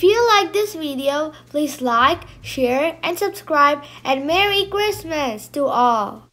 If you like this video, please like, share, and subscribe, and Merry Christmas to all!